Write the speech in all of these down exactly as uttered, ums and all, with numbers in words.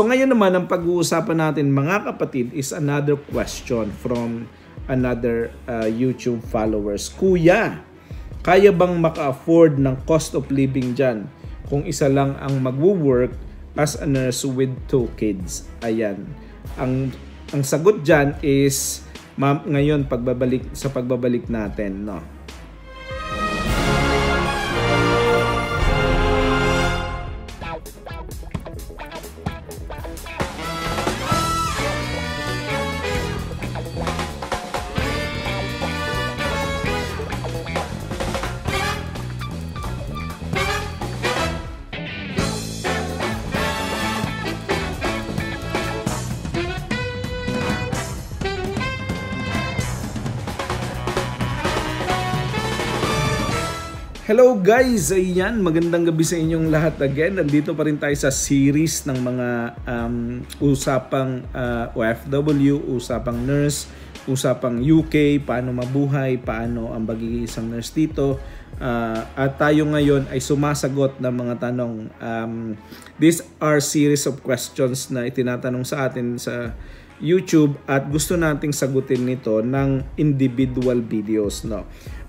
So ngayon naman ang pag-uusapan natin mga kapatid is another question from another uh, YouTube followers. Kuya, kaya bang maka-afford ng cost of living dyan kung isa lang ang mag-work as a nurse with two kids? Ayan. Ang, ang sagot dyan is ngayon pagbabalik, sa pagbabalik natin, no? Hello guys! Ayan, magandang gabi sa inyong lahat again. Nandito pa rin tayo sa series ng mga um, usapang uh, O F W, usapang nurse, usapang U K, paano mabuhay, paano ang bagay isang nurse dito. Uh, at tayo ngayon ay sumasagot ng mga tanong. Um, these are series of questions na itinatanong sa atin sa YouTube at gusto nating sagutin nito ng individual videos, no?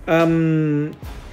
Um...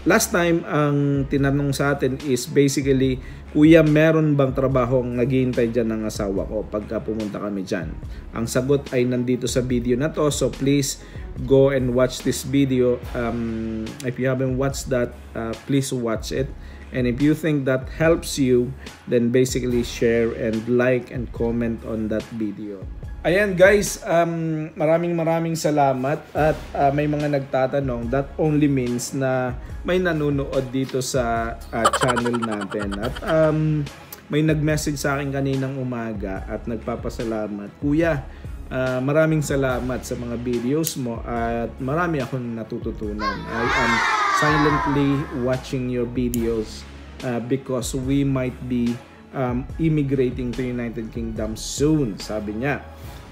Last time, ang tinanong sa atin is basically, kuya, meron bang trabahong naghihintay dyan ng asawa ko pagka pumunta kami dyan? Ang sagot ay nandito sa video na to. So please go and watch this video. Um, if you haven't watched that, uh, please watch it. And if you think that helps you, then basically share and like and comment on that video. Ayan guys, um, maraming maraming salamat at uh, may mga nagtatanong. That only means na may nanonood dito sa uh, channel natin. At um, may nag-message sa akin kaninang umaga at nagpapasalamat. Kuya, uh, maraming salamat sa mga videos mo at marami akong natututunan. I am silently watching your videos uh, because we might be um, immigrating to United Kingdom soon, sabi niya.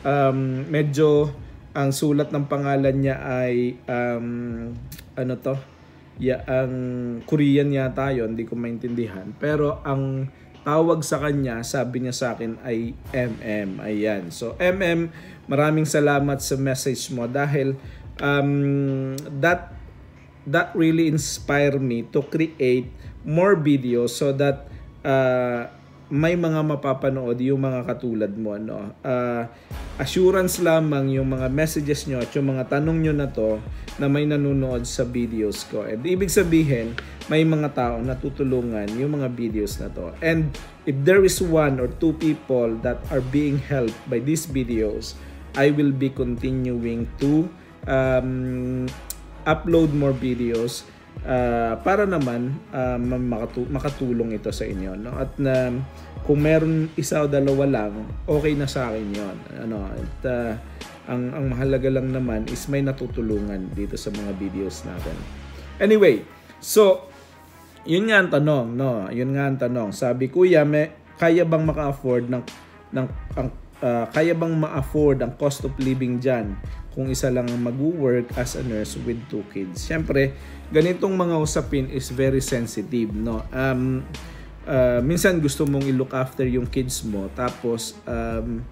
Um, medyo ang sulat ng pangalan niya ay um, ano to? Yeah, ang Korean yata yun, hindi ko maintindihan. Pero ang tawag sa kanya, sabi niya sa akin ay M M. Ayan. So M M, maraming salamat sa message mo dahil um, that that really inspired me to create more videos so that uh, may mga mapapanood yung mga katulad mo, no? Uh, assurance lamang yung mga messages nyo at yung mga tanong nyo na to na may nanonood sa videos ko. And ibig sabihin, may mga tao na tutulungan yung mga videos na to. And if there is one or two people that are being helped by these videos, I will be continuing to um, upload more videos Uh, para naman uh, makatulong ito sa inyo, no? At na uh, kung meron isa o dalawa lang, okay na sa akin yun, ano? At uh, ang, ang mahalaga lang naman is may natutulungan dito sa mga videos natin. Anyway, so yun nga ang tanong, no? Yun nga ang tanong. Sabi, kuya, may, kaya bang maka-afford ng, ng ang, uh, kaya bang ma-afford ang cost of living dyan kung isa lang ang mag-work as a nurse with two kids? Siyempre, ganitong mga usapin is very sensitive, no? Um, uh, minsan gusto mong i-look after yung kids mo, tapos um,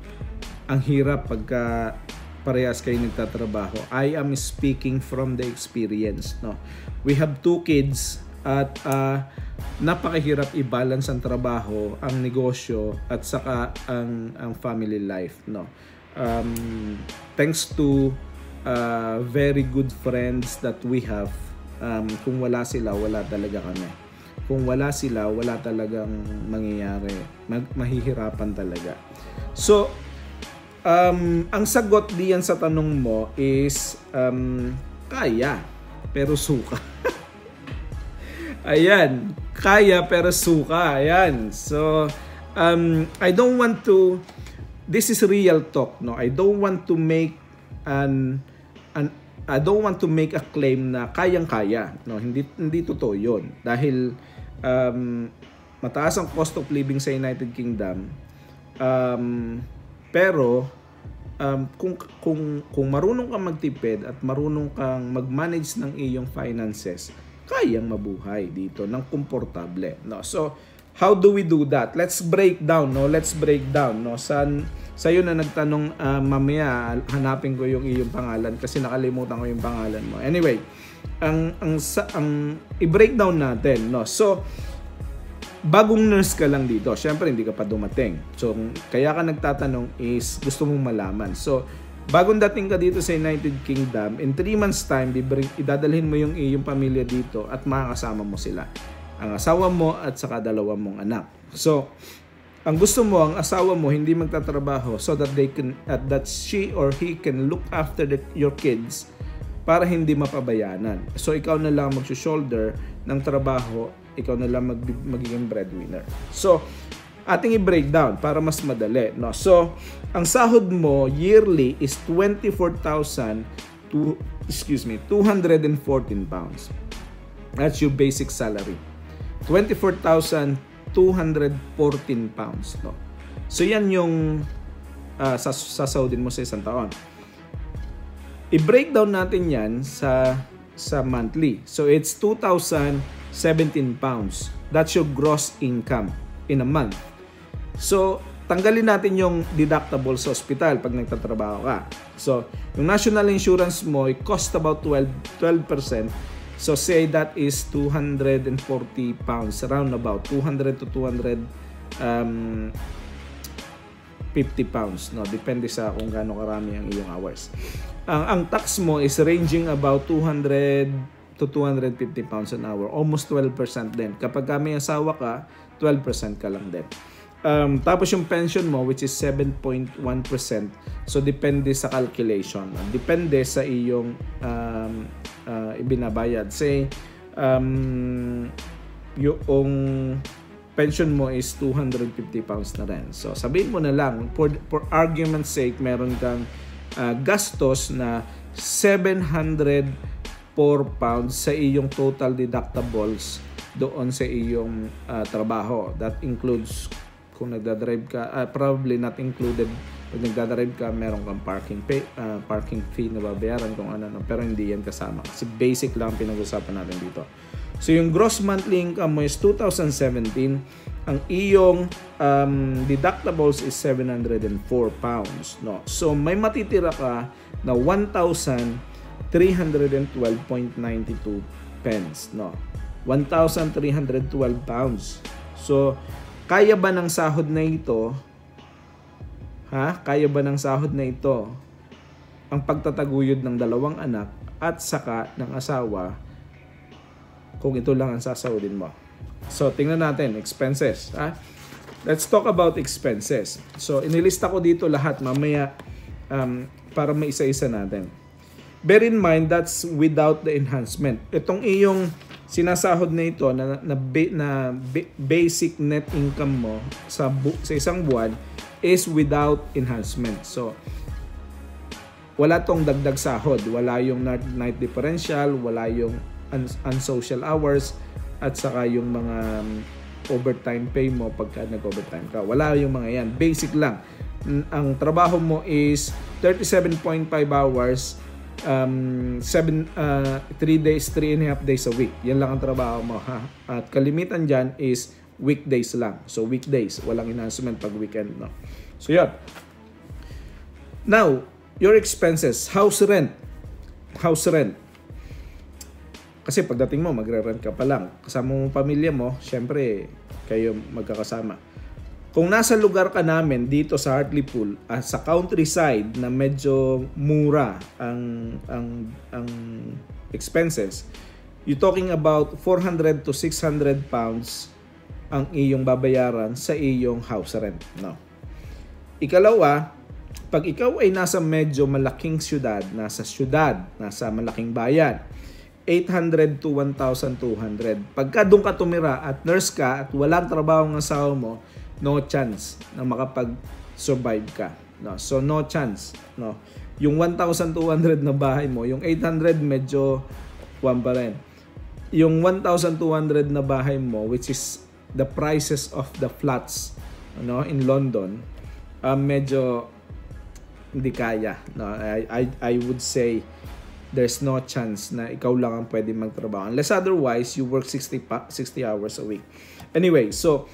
ang hirap pagka parehas kayo nagtatrabaho. I am speaking from the experience, no? We have two kids at uh, napakahirap i-balance ang trabaho, ang negosyo, at saka ang, ang family life, no? Um, thanks to uh, very good friends that we have. Um, kung wala sila, wala talaga kami. Kung wala sila, wala talagang mangyayari. Mag mahihirapan talaga. So, um, ang sagot diyan sa tanong mo is um, kaya, pero suka. Ayan. Kaya, pero suka. Ayan. So, um, I don't want to... This is real talk, no? I don't want to make an, an I don't want to make a claim na kayang-kaya, no? Hindi hindi totoo 'yon dahil um, mataas ang cost of living sa United Kingdom. Um, pero um, kung kung kung marunong kang magtipid at marunong kang mag-manage ng iyong finances, kayang mabuhay dito nang komportable, no? So How do we do that? Let's break down, no? Let's break down, no? San, sa'yo na nagtanong, uh, mamaya, hanapin ko yung iyong pangalan kasi nakalimutan ko yung pangalan mo. Anyway, ang, ang, sa, ang i-breakdown natin, no? So, bagong nurse ka lang dito. Siyempre, hindi ka pa dumating. So, kaya ka nagtatanong is gusto mong malaman. So, bagong dating ka dito sa United Kingdom, in three months time, idadalhin mo yung iyong pamilya dito at makakasama mo sila. Ang asawa mo at saka dalawa mong anak. So, ang gusto mo, ang asawa mo hindi magtatrabaho so that they can, uh, that she or he can look after the, your kids para hindi mapabayanan. So, ikaw na lang mag-shoulder ng trabaho, ikaw na lang mag magiging breadwinner. So, ating i-breakdown para mas madali, no? So, ang sahod mo yearly is twenty-four thousand to excuse me, two hundred fourteen pounds. That's your basic salary. twenty-four thousand two hundred fourteen pounds, no? So, yan yung uh, sasahodin mo sa isang taon. I-breakdown natin yan sa, sa monthly. So, it's two thousand seventeen pounds. That's your gross income in a month. So, tanggalin natin yung deductible sa hospital pag nagtatrabaho ka. So, yung national insurance mo, it cost about twelve percent. So, say that is two hundred forty pounds, around about two hundred to two hundred fifty pounds, no? Depende sa kung gaano karami ang iyong hours. Ang, ang tax mo is ranging about two hundred to two hundred fifty pounds an hour, almost twelve percent din. Kapag may asawa ka, twelve percent ka lang din. Um, tapos yung pension mo, which is seven point one percent. So, depende sa calculation. Depende sa iyong um, uh, ibinabayad. Say, um, yung pension mo is two hundred fifty pounds na rin. So, sabihin mo na lang, for, for argument's sake, meron kang uh, gastos na seven hundred four pounds sa iyong total deductibles doon sa iyong uh, trabaho. That includes kung nagdadrive ka, uh, probably not included. Pag nagdadrive ka, meron kang parking pay, uh, parking fee na babayaran kung ano, no? Pero hindi yan kasama. Kasi basic lang pinag-usapan natin dito. So, yung gross monthly income mo is two thousand seventeen. Ang iyong um, deductibles is seven hundred four pounds, no? So, may matitira ka na one thousand three hundred twelve point nine two pence, no? one thousand three hundred twelve pounds. So, kaya ba ng sahod na ito? Ha? Kaya ba ng sahod na ito ang pagtataguyod ng dalawang anak at saka ng asawa kung ito lang ang sasahodin mo? So, tingnan natin. Expenses. Ha? Let's talk about expenses. So, inilista ko dito lahat mamaya um, para may isa-isa natin. Bear in mind, that's without the enhancement. Itong iyong sinasahod na ito na, na, na basic net income mo sa, bu sa isang buwan is without enhancement. So, wala tong dagdag sahod. Wala yung night, night differential, wala yung un unsocial hours, at saka yung mga overtime pay mo pagka nag-overtime ka. Wala yung mga yan. Basic lang. Ang trabaho mo is thirty-seven point five hours, um seven uh three days, three and a half days a week. Yan lang ang trabaho mo, ha? At kalimitan diyan is weekdays lang. So weekdays, walang enhancement pag weekend, no? So yan. Now, your expenses, house rent. House rent. Kasi pagdating mo, magre-rent ka pa lang. Kasama mo pamilya mo, syempre kayo magkakasama. Kung nasa lugar ka namin dito sa Hartlepool, uh, sa countryside na medyo mura ang, ang, ang expenses, you're talking about four hundred to six hundred pounds ang iyong babayaran sa iyong house rent. No? Ikalawa, pag ikaw ay nasa medyo malaking syudad, nasa syudad, nasa malaking bayan, eight hundred to one thousand two hundred. Pagka doon ka tumira at nurse ka at walang trabaho ng asawa mo, no chance na makapag-survive ka, no? So, no chance, no? Yung one thousand two hundred na bahay mo, yung eight hundred medyo one pa rin. Yung one thousand two hundred na bahay mo, which is the prices of the flats, no, in London, uh, medyo hindi kaya, no? I, I, I would say there's no chance na ikaw lang ang pwede magtrabaho unless otherwise you work sixty hours a week. Anyway, so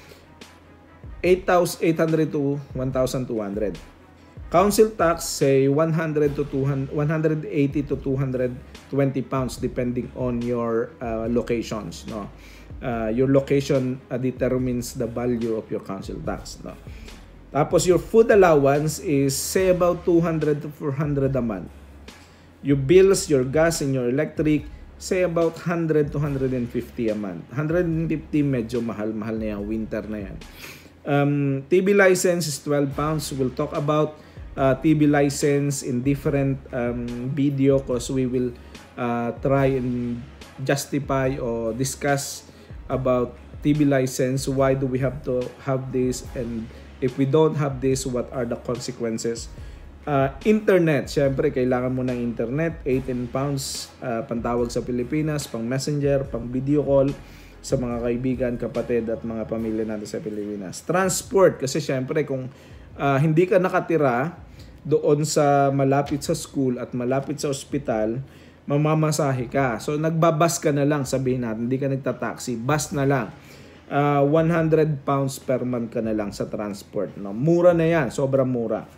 eight thousand eight hundred to one thousand two hundred. Council tax, say one hundred to two hundred, one hundred eighty to two hundred twenty pounds depending on your uh, locations, no? Uh, your location uh, determines the value of your council tax, no? Tapos your food allowance is say about two hundred to four hundred a month. Your bills, your gas and your electric, say about one hundred to one hundred fifty a month. one hundred fifty, medyo mahal-mahal na yan, winter na yan. Um, T V license is twelve pounds. We'll talk about uh, T V license in different um, video because we will uh, try and justify or discuss about T V license. Why do we have to have this? And if we don't have this, what are the consequences? Uh, internet, syempre kailangan mo ng internet, eighteen pounds, uh, pantawag sa Pilipinas, pang messenger, pang video call sa mga kaibigan, kapatid at mga pamilya natin sa Pilipinas. Transport, kasi syempre kung uh, hindi ka nakatira doon sa malapit sa school at malapit sa ospital, mamamasahe ka. So nagbabas ka na lang, sabihin natin, hindi ka nagtataksi, bus na lang. Uh, one hundred pounds per month ka na lang sa transport, no? Mura na yan, sobrang mura.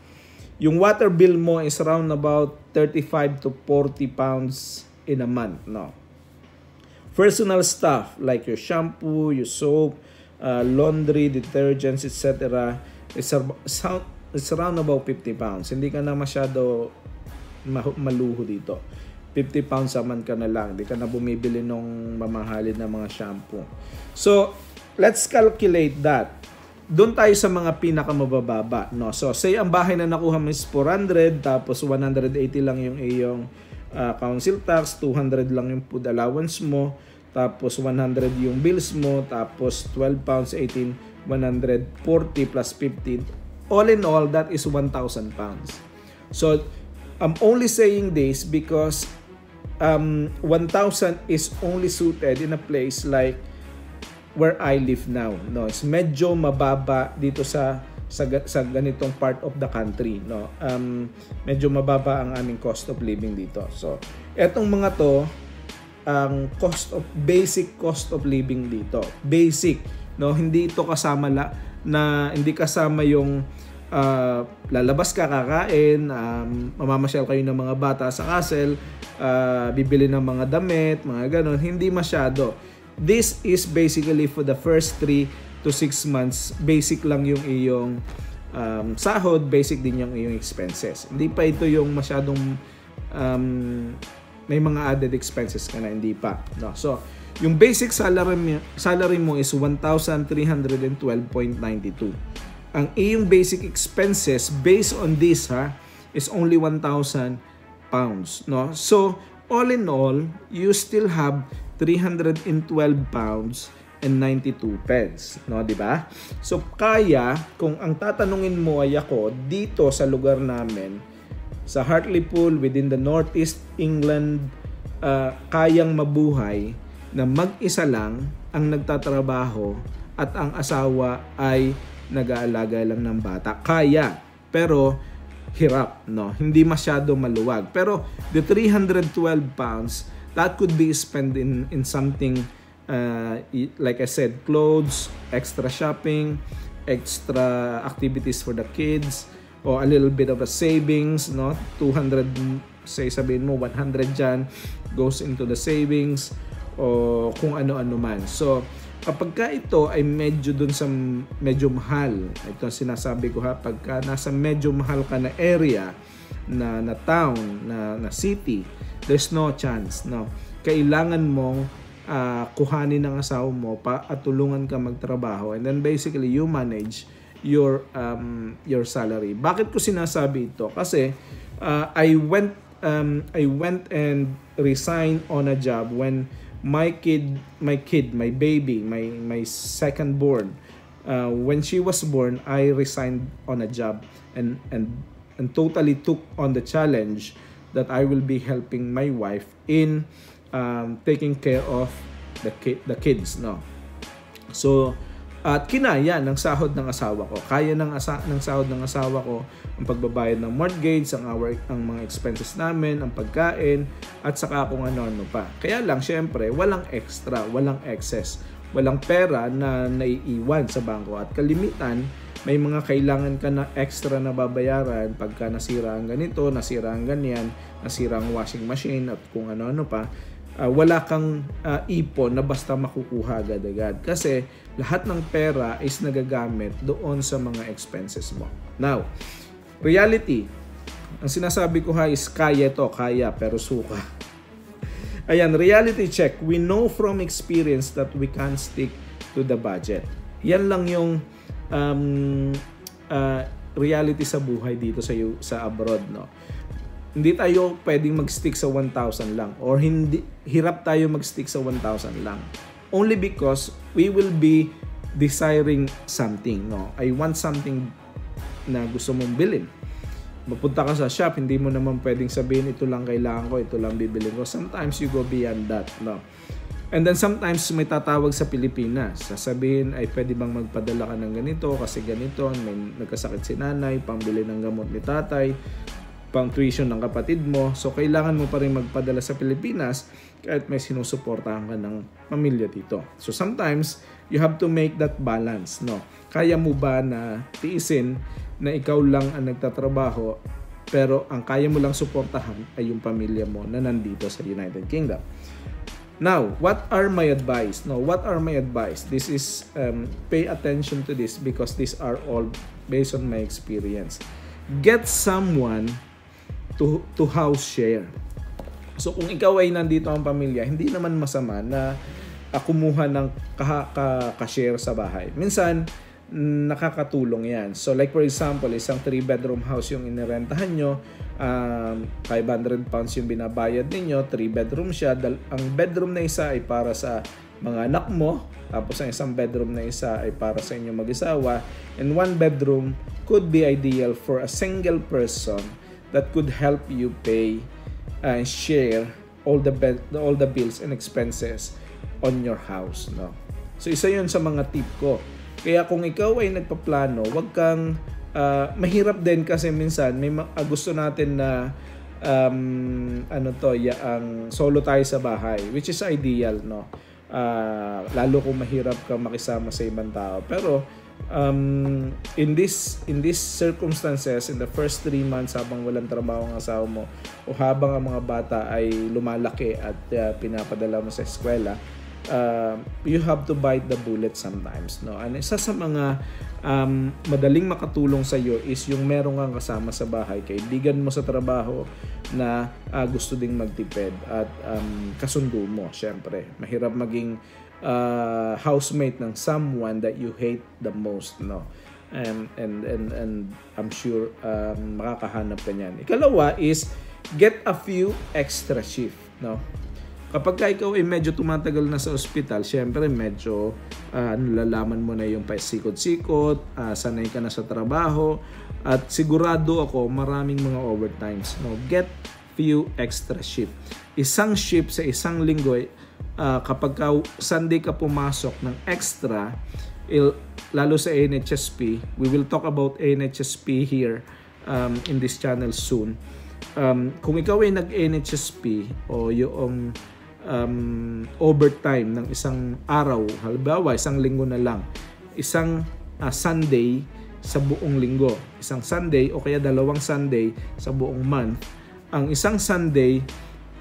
Yung water bill mo is around about thirty-five to forty pounds in a month, no? Personal stuff like your shampoo, your soap, uh, laundry, detergents, et cetera. It's, it's around about fifty pounds. Hindi ka na masyado maluho dito. fifty pounds a month ka na lang. Hindi ka na bumibili ng mamahalin na mga shampoo. So, let's calculate that. Doon tayo sa mga pinakamabababa, no? So, say ang bahay na nakuha mo is four hundred, tapos one hundred eighty lang yung iyong uh, council tax, two hundred lang yung food allowance mo, tapos one hundred yung bills mo, tapos twelve pounds, eighteen, one hundred forty plus fifteen. All in all, that is one thousand pounds. So, I'm only saying this because um, one thousand is only suited in a place like where I live now, no? It's medyo mababa dito sa, sa sa ganitong part of the country, no? Um medyo mababa ang aming cost of living dito. So etong mga to, ang cost of basic cost of living dito, basic, no? Hindi ito kasama la, na hindi kasama yung uh, lalabas ka, kakain, um, mamamasyal kayo ng mga bata sa castle, uh, bibili ng mga damit, mga ganon, hindi masyado. This is basically for the first three to six months. Basic lang yung iyong um, sahod, basic din yung iyong expenses. Hindi pa ito yung masyadong um, may mga added expenses ka na, hindi pa, no? So, yung basic salary, salary mo is one thousand three hundred twelve point nine two. Ang iyong basic expenses based on this, ha, is only one thousand pounds, no? So, all in all, you still have three hundred twelve pounds and ninety-two pence, no, di ba? So kaya kung ang tatanungin mo ay ako dito sa lugar namin sa Hartlepool within the Northeast England, uh, kayang mabuhay na mag-isa lang ang nagtatrabaho at ang asawa ay nag-aalaga lang ng bata. Kaya, pero hirap, no? Hindi masyado maluwag. Pero the three hundred twelve pounds, that could be spent in, in something, uh, like I said, clothes, extra shopping, extra activities for the kids, or a little bit of a savings, no? two hundred, say sabihin mo, one hundred dyan goes into the savings, o kung ano-ano man. So, kapag ka ito ay medyo dun sa medyo mahal, ito sinasabi ko ha, pagka nasa medyo mahal ka na area, na, na town, na, na city, there's no chance, no? Kailangan mong uh, kuhanin ng asawa mo pa at tulungan ka magtrabaho, and then basically you manage your um, your salary. Bakit ko sinasabi ito? Kasi uh, I went um, I went and resigned on a job when my kid my kid my baby my my second born, uh, when she was born, I resigned on a job and and and totally took on the challenge that I will be helping my wife in um, taking care of the ki the kids, no? So, at kinaya ng sahod ng asawa ko. Kaya ng, asa ng sahod ng asawa ko ang pagbabayad ng mortgage, ang, our, ang mga expenses namin, ang pagkain, at saka kung ano-ano pa. Kaya lang, syempre, walang extra, walang excess. walang pera na naiiwan sa bangko at kalimitan may mga kailangan ka na extra na babayaran pagka nasira ang ganito, nasira ang ganyan, nasira ang washing machine at kung ano-ano pa. Uh, wala kang uh, ipon na basta makukuha agad-agad kasi lahat ng pera is nagagamit doon sa mga expenses mo. Now, reality, ang sinasabi ko ha is kaya to, kaya pero suka. Ayan, reality check. We know from experience that we can't stick to the budget. Yan lang yung um, uh, reality sa buhay dito sa, sa abroad, no? Hindi tayo pwedeng mag-stick sa one thousand lang or hindi, hirap tayo mag-stick sa one thousand lang. Only because we will be desiring something. No? I want something na gusto mong bilhin. Mapunta ka sa shop, hindi mo naman pwedeng sabihin ito lang kailangan ko, ito lang bibilhin ko. Sometimes you go beyond that. No? And then sometimes may tatawag sa Pilipinas. Sasabihin ay pwede bang magpadala ka ng ganito kasi ganito, may nagkasakit si nanay, pambili ng gamot ni tatay, pang tuition ng kapatid mo. So, kailangan mo pa rin magpadala sa Pilipinas kahit may sinusuportahan ka ng pamilya dito. So, sometimes, you have to make that balance, no? Kaya mo ba na tiisin na ikaw lang ang nagtatrabaho pero ang kaya mo lang suportahan ay yung pamilya mo na nandito sa United Kingdom? Now, what are my advice? No, what are my advice? This is, um, pay attention to this because these are all based on my experience. Get someone To, to house share. So kung ikaw ay nandito ang pamilya, hindi naman masama na uh, kumuha ng ka-share sa bahay. Minsan, nakakatulong yan. So like for example, isang three bedroom house yung inirentahan nyo, um, five hundred pounds yung binabayad ninyo, three bedroom siya. Ang bedroom na isa ay para sa mga anak mo, tapos ang isang bedroom na isa ay para sa inyong mag-isawa, and one bedroom could be ideal for a single person that could help you pay and share all the all the bills and expenses on your house, no? So isa 'yun sa mga tip ko. Kaya kung ikaw ay nagpaplano, wag kang uh, mahirap din kasi minsan may uh, gusto natin na um, ano to, yaang solo tayo sa bahay, which is ideal, no? Uh, lalo kung mahirap ka makisama sa ibang tao. Pero Um, in this in these circumstances, in the first three months habang walang trabaho ang asawa mo o habang ang mga bata ay lumalaki at uh, pinapadala mo sa eskwela, uh, you have to bite the bullet sometimes, no? And isa sa mga um, madaling makatulong sa iyo is yung merong kang kasama sa bahay, kaibigan mo sa trabaho na uh, gusto ding magtipid at um, kasundo mo. Syempre, mahirap maging Uh, housemate ng someone that you hate the most, no? And and and, and I'm sure um, makakahanap ka niyan. Ikalawa is get a few extra shift, no? Kapag ka ikaw ay medyo tumatagal na sa ospital, syempre medyo uh, nalalaman mo na yung paisikot-sikot, uh, sanay ka na sa trabaho, at sigurado ako maraming mga overtimes, no? Get few extra shift. Isang shift sa isang linggo, Uh, kapag ka Sunday ka pumasok ng extra, il, lalo sa N H S P, we will talk about N H S P here um, in this channel soon. Um, kung ikaw ay nag-N H S P o yung um, overtime ng isang araw, halimbawa isang linggo na lang, isang uh, Sunday sa buong linggo, isang Sunday o kaya dalawang Sunday sa buong month, ang isang Sunday,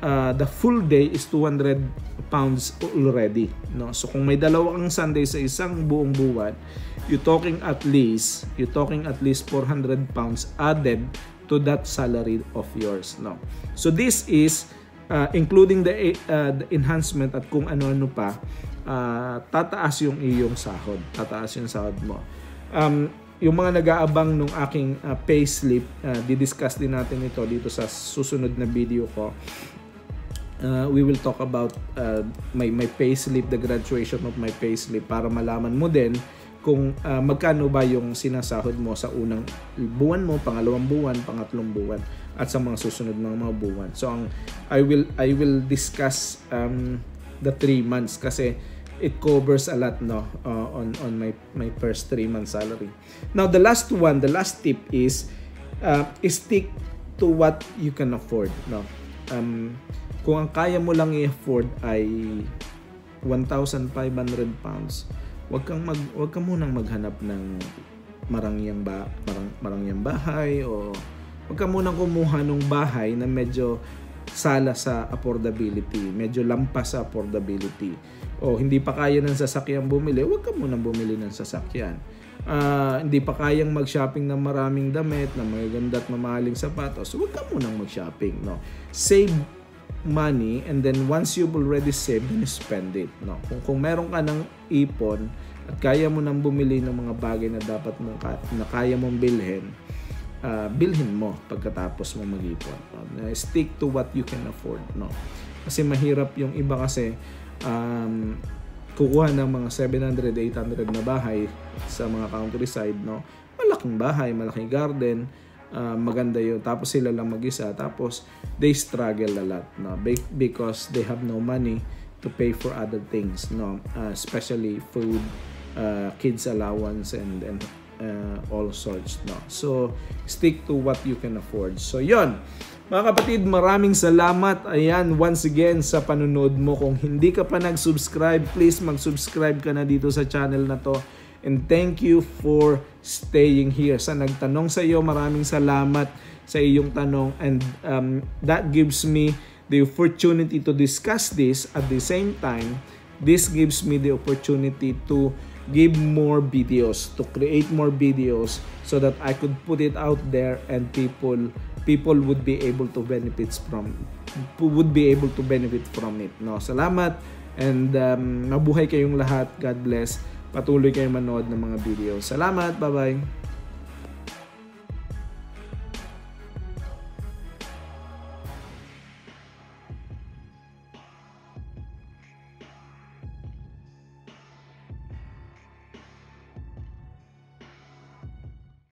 Uh, the full day is two hundred pounds already, no? So kung may dalawang Sunday sa isang buong buwan, you talking at least you talking at least four hundred pounds added to that salary of yours, no? So this is uh, including the, uh, the enhancement at kung ano-ano pa. Uh, tataas yung iyong sahod, tataas yung sahod mo. Um, yung mga nag-aabang nung aking uh, payslip, uh, didiscuss din natin ito dito sa susunod na video ko. Uh, we will talk about uh, my, my payslip, the graduation of my payslip, para malaman mo din kung uh, magkano ba yung sinasahod mo sa unang buwan mo, pangalawang buwan, pangatlong buwan, at sa mga susunod na mga buwan. So ang, I will I will discuss um, the three months kasi it covers a lot, no, uh, on on my my first three months salary. Now the last one, the last tip is uh, stick to what you can afford, no. Um, Kung ang kaya mo lang i-afford ay one thousand five hundred pounds. Huwag kang mag huwag ka munang maghanap ng marangyang ba marang, marangyang bahay, o huwag ka munang kumuha ng bahay na medyo sala sa affordability, medyo lampas sa affordability. O hindi pa kaya ng sasakyan bumili, huwag ka munang bumili ng sasakyan. Uh, hindi pa kayang mag-shopping ng maraming damit, ng magaganda at mamahaling sapatos, huwag ka munang mag-shopping, no? Save money, and then once you've already saved, then spend it, no? Kung, kung meron ka ng ipon at kaya mo nang bumili ng mga bagay na dapat mong, na kaya mong bilhin, uh, bilhin mo pagkatapos mo mag-ipon, no? Stick to what you can afford, no? Kasi mahirap yung iba kasi, um, kukuha ng mga seven hundred, eight hundred na bahay sa mga countryside, no? Malaking bahay, malaking garden, uh, maganda yun. Tapos sila lang mag-isa. Tapos, they struggle a lot, no? Because they have no money to pay for other things, no? Uh, especially food, uh, kids allowance, and, and uh, all sorts, no? So, stick to what you can afford. So, yun. Mga kapatid, maraming salamat. Ayan, once again, sa panunood mo. Kung hindi ka pa nag-subscribe, please mag-subscribe ka na dito sa channel na to. And thank you for staying here. Sa nagtanong sa iyo, maraming salamat sa iyong tanong. And um, that gives me the opportunity to discuss this. At the same time, this gives me the opportunity to give more videos, to create more videos so that I could put it out there and people people would be able to benefits from would be able to benefit from it, no? Salamat, and um, mabuhay kayong lahat. God bless. Patuloy kayong manood ng mga video. Salamat. Bye bye.